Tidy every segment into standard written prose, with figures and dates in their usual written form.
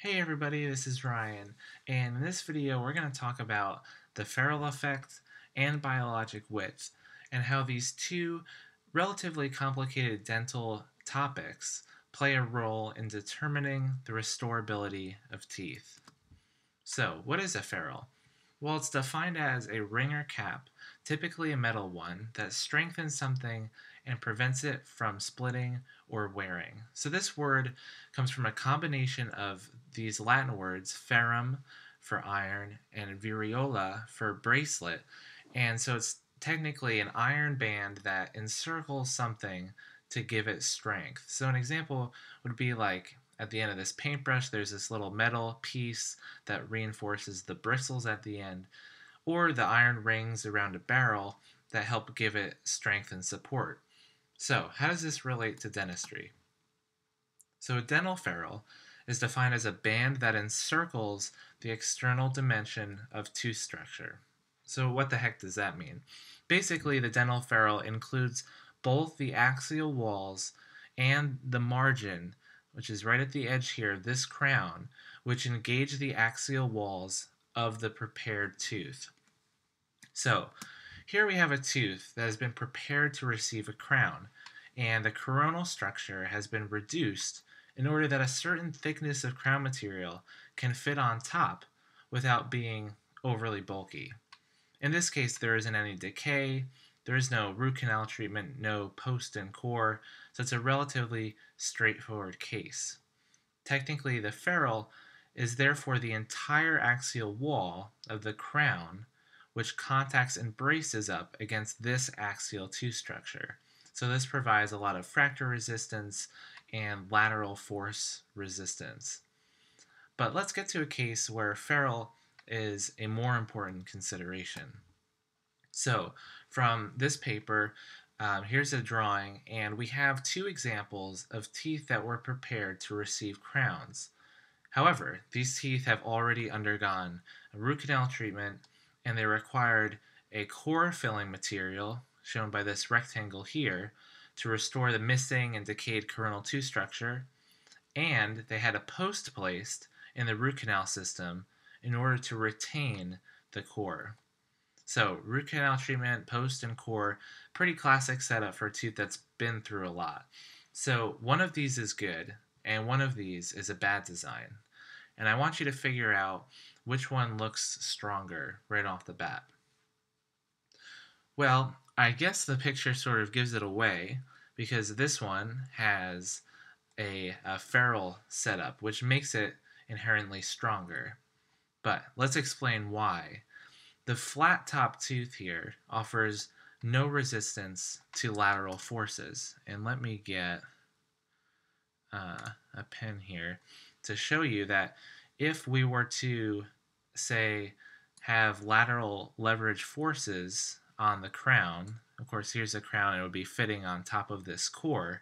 Hey everybody, this is Ryan, and in this video we're going to talk about the Ferrule effect and biologic width, and how these two relatively complicated dental topics play a role in determining the restorability of teeth. So, what is a ferrule? Well, it's defined as a ring or cap, typically a metal one, that strengthens something and prevents it from splitting or wearing. So this word comes from a combination of these Latin words, ferrum for iron and viriola for bracelet, and so it's technically an iron band that encircles something to give it strength. So an example would be like at the end of this paintbrush, there's this little metal piece that reinforces the bristles at the end, or the iron rings around a barrel that help give it strength and support. So, how does this relate to dentistry? So, a dental ferrule is defined as a band that encircles the external dimension of tooth structure. So, what the heck does that mean? Basically, the dental ferrule includes both the axial walls and the margin, which is right at the edge here, this crown, which engage the axial walls of the prepared tooth. So, here we have a tooth that has been prepared to receive a crown, and the coronal structure has been reduced in order that a certain thickness of crown material can fit on top without being overly bulky. In this case, there isn't any decay, there is no root canal treatment, no post and core, so it's a relatively straightforward case. Technically, the ferrule is therefore the entire axial wall of the crown, which contacts and braces up against this axial tooth structure. So this provides a lot of fracture resistance and lateral force resistance. But let's get to a case where ferrule is a more important consideration. So from this paper, here's a drawing, and we have two examples of teeth that were prepared to receive crowns. However, these teeth have already undergone a root canal treatment, and they required a core filling material, shown by this rectangle here, to restore the missing and decayed coronal tooth structure, and they had a post placed in the root canal system in order to retain the core. So root canal treatment, post, and core, pretty classic setup for a tooth that's been through a lot. So one of these is good, and one of these is a bad design. And I want you to figure out which one looks stronger right off the bat. Well, I guess the picture sort of gives it away, because this one has a ferrule setup, which makes it inherently stronger. But let's explain why. The flat top tooth here offers no resistance to lateral forces. And let me get a pen here to show you that if we were to, say, have lateral leverage forces on the crown, of course here's a crown, it would be fitting on top of this core,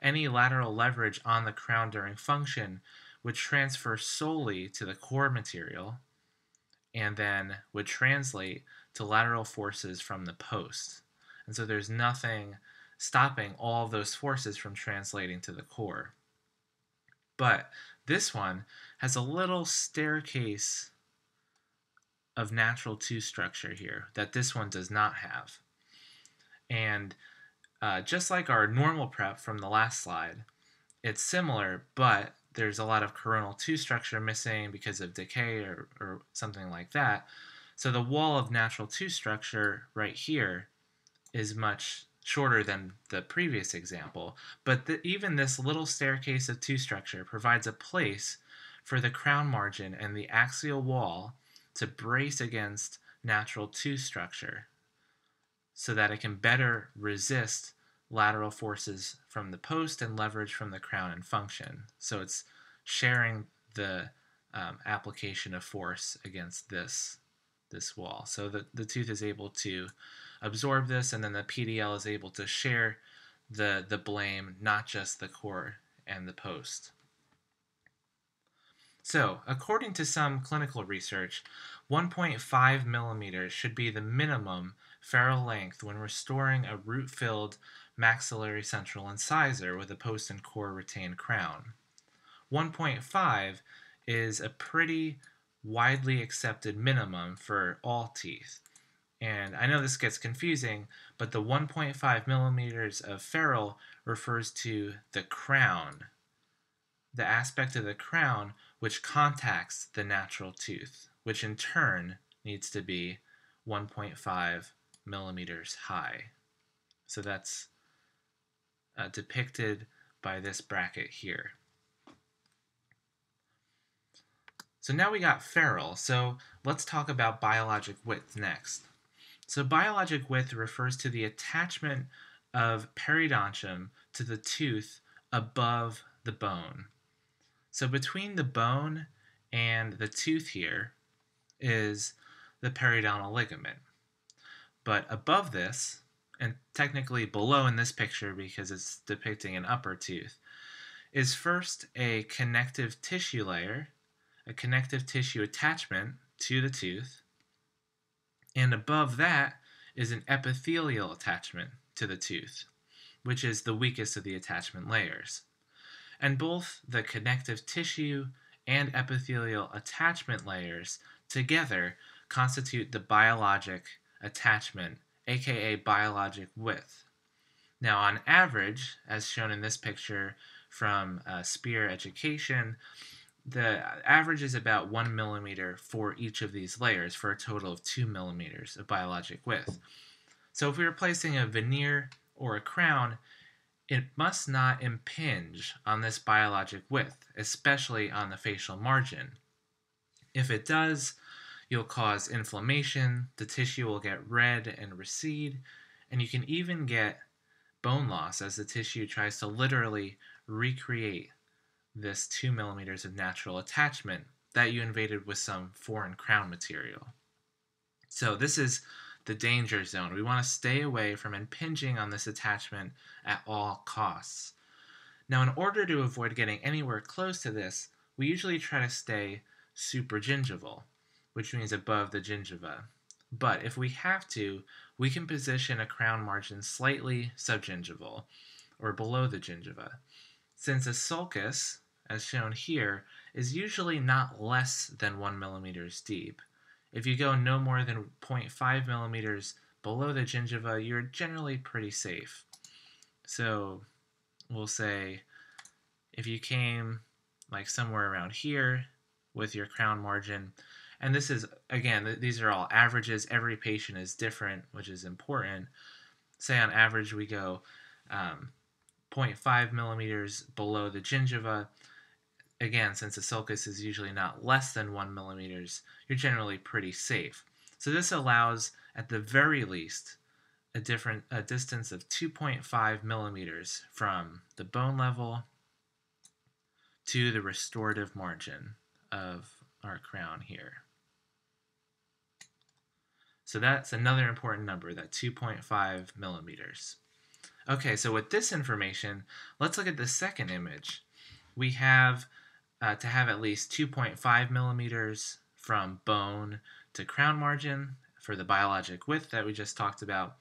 any lateral leverage on the crown during function would transfer solely to the core material, and then would translate to lateral forces from the post. And so there's nothing stopping all those forces from translating to the core. But this one has a little staircase of natural tooth structure here that this one does not have. And just like our normal prep from the last slide, it's similar, but there's a lot of coronal tooth structure missing because of decay or something like that. So the wall of natural tooth structure right here is much shorter than the previous example, but even this little staircase of tooth structure provides a place for the crown margin and the axial wall to brace against natural tooth structure so that it can better resist lateral forces from the post and leverage from the crown and function. So it's sharing the application of force against this wall. So the tooth is able to absorb this, and then the PDL is able to share the blame, not just the core and the post. So, according to some clinical research, 1.5 millimeters should be the minimum ferrule length when restoring a root-filled maxillary central incisor with a post and core retained crown. 1.5 is a pretty widely accepted minimum for all teeth. And I know this gets confusing, but the 1.5 millimeters of ferrule refers to the crown, the aspect of the crown which contacts the natural tooth, which in turn needs to be 1.5 millimeters high. So that's depicted by this bracket here. So now we got ferrule, so let's talk about biologic width next. So biologic width refers to the attachment of periodontium to the tooth above the bone. So between the bone and the tooth here is the periodontal ligament. But above this, and technically below in this picture because it's depicting an upper tooth, is first a connective tissue layer, a connective tissue attachment to the tooth, and above that is an epithelial attachment to the tooth, which is the weakest of the attachment layers. And both the connective tissue and epithelial attachment layers together constitute the biologic attachment, aka biologic width. Now on average, as shown in this picture from Spear Education, the average is about 1 millimeter for each of these layers, for a total of 2 millimeters of biologic width. So if we were placing a veneer or a crown, it must not impinge on this biologic width, especially on the facial margin. If it does, you'll cause inflammation, the tissue will get red and recede, and you can even get bone loss as the tissue tries to literally recreate this 2 millimeters of natural attachment that you invaded with some foreign crown material. So this is the danger zone. We want to stay away from impinging on this attachment at all costs. Now, in order to avoid getting anywhere close to this, we usually try to stay supragingival, which means above the gingiva. But if we have to, we can position a crown margin slightly subgingival, or below the gingiva, since a sulcus, as shown here, is usually not less than 1 millimeter deep. If you go no more than 0.5 millimeters below the gingiva, you're generally pretty safe. So we'll say if you came like somewhere around here with your crown margin, and this is, again, these are all averages. Every patient is different, which is important. Say on average we go 0.5 millimeters below the gingiva. Again, since a sulcus is usually not less than 1 millimeter, you're generally pretty safe. So this allows, at the very least, a distance of 2.5 millimeters from the bone level to the restorative margin of our crown here. So that's another important number, that 2.5 millimeters. Okay, so with this information, let's look at the second image. We have to have at least 2.5 millimeters from bone to crown margin for the biologic width that we just talked about.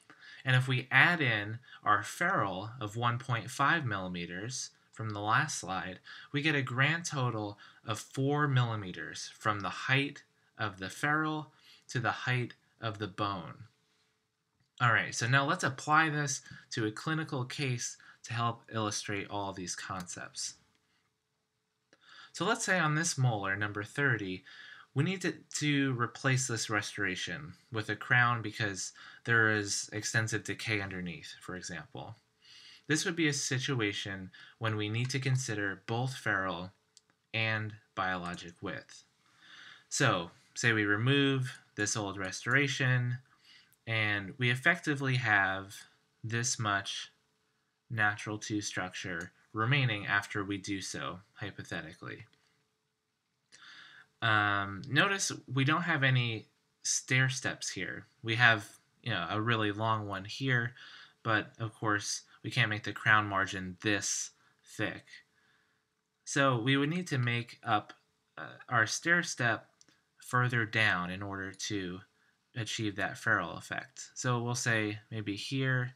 And if we add in our ferrule of 1.5 millimeters from the last slide, we get a grand total of 4 millimeters from the height of the ferrule to the height of the bone. All right, so now let's apply this to a clinical case to help illustrate all these concepts. So let's say on this molar, number 30, we need to replace this restoration with a crown because there is extensive decay underneath, for example. This would be a situation when we need to consider both ferrule and biologic width. So, say we remove this old restoration, and we effectively have this much natural tooth structure remaining after we do so, hypothetically. Notice we don't have any stair steps here. We have, you know, a really long one here, but of course we can't make the crown margin this thick. So we would need to make up our stair step further down in order to achieve that ferrule effect. So we'll say maybe here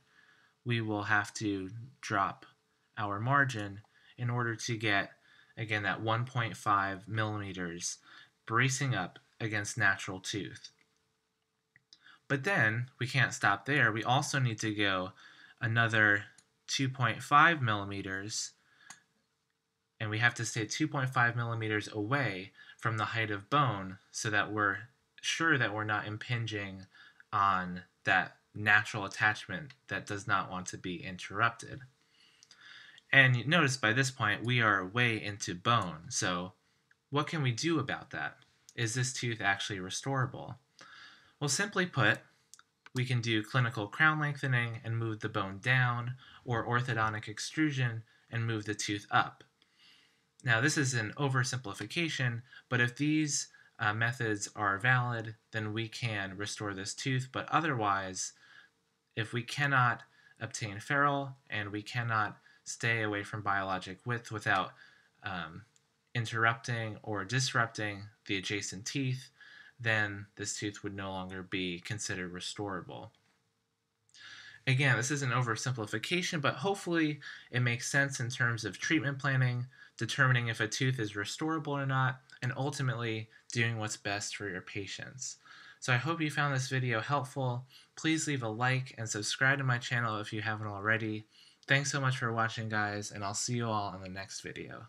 we will have to drop our margin in order to get again that 1.5 millimeters bracing up against natural tooth. But then we can't stop there. We also need to go another 2.5 millimeters, and we have to stay 2.5 millimeters away from the height of bone so that we're sure that we're not impinging on that natural attachment that does not want to be interrupted. And you notice by this point we are way into bone, so what can we do about that? Is this tooth actually restorable? Well, simply put, we can do clinical crown lengthening and move the bone down, or orthodontic extrusion and move the tooth up. Now, this is an oversimplification, but if these methods are valid, then we can restore this tooth. But otherwise, if we cannot obtain ferrule and we cannot stay away from biologic width without interrupting or disrupting the adjacent teeth, then this tooth would no longer be considered restorable. Again, this is an oversimplification, but hopefully it makes sense in terms of treatment planning, determining if a tooth is restorable or not, and ultimately doing what's best for your patients. So I hope you found this video helpful. Please leave a like and subscribe to my channel if you haven't already. Thanks so much for watching, guys, and I'll see you all in the next video.